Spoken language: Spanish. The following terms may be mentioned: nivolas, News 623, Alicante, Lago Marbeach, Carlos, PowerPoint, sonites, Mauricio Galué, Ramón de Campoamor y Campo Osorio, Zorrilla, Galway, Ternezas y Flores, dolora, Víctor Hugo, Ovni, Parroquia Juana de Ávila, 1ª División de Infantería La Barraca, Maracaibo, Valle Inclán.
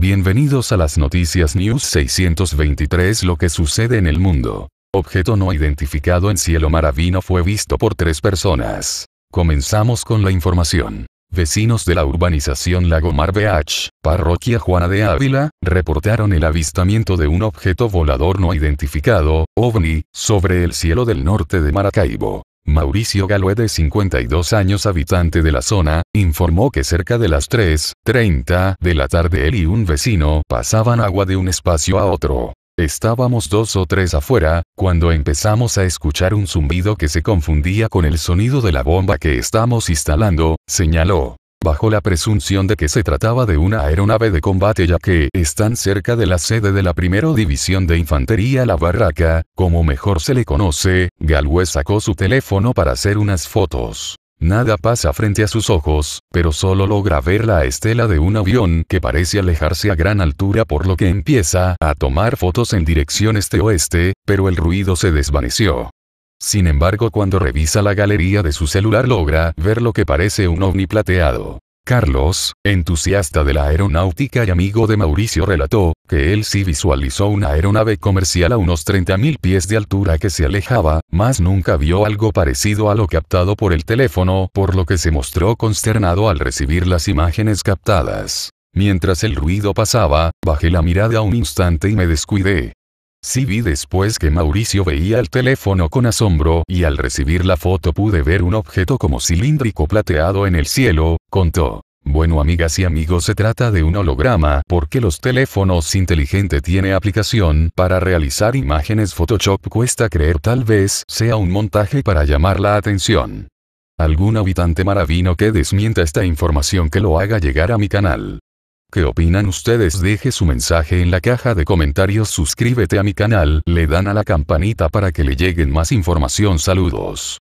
Bienvenidos a las noticias News 623. Lo que sucede en el mundo. Objeto no identificado en cielo maravino fue visto por 3 personas. Comenzamos con la información. Vecinos de la urbanización Lago Marbeach, Parroquia Juana de Ávila, reportaron el avistamiento de un objeto volador no identificado, OVNI, sobre el cielo del norte de Maracaibo. Mauricio Galué, de 52 años, habitante de la zona, informó que cerca de las 3:30 de la tarde él y un vecino pasaban agua de un espacio a otro. Estábamos 2 o 3 afuera, cuando empezamos a escuchar un zumbido que se confundía con el sonido de la bomba que estamos instalando, señaló. Bajo la presunción de que se trataba de una aeronave de combate, ya que están cerca de la sede de la 1ª División de Infantería La Barraca, como mejor se le conoce, Galway sacó su teléfono para hacer unas fotos. Nada pasa frente a sus ojos, pero solo logra ver la estela de un avión que parece alejarse a gran altura, por lo que empieza a tomar fotos en dirección este-oeste, pero el ruido se desvaneció. Sin embargo, cuando revisa la galería de su celular logra ver lo que parece un ovni plateado. Carlos, entusiasta de la aeronáutica y amigo de Mauricio, relató que él sí visualizó una aeronave comercial a unos 30.000 pies de altura que se alejaba, mas nunca vio algo parecido a lo captado por el teléfono, por lo que se mostró consternado al recibir las imágenes captadas. Mientras el ruido pasaba, bajé la mirada un instante y me descuidé. Sí vi después que Mauricio veía el teléfono con asombro, y al recibir la foto pude ver un objeto como cilíndrico plateado en el cielo, contó. Bueno, amigas y amigos, se trata de un holograma, porque los teléfonos inteligentes tienen aplicación para realizar imágenes Photoshop. Cuesta creer, tal vez sea un montaje para llamar la atención. Algún habitante maravino que desmienta esta información que lo haga llegar a mi canal. ¿Qué opinan ustedes? Deje su mensaje en la caja de comentarios, suscríbete a mi canal, le dan a la campanita para que le lleguen más información. Saludos.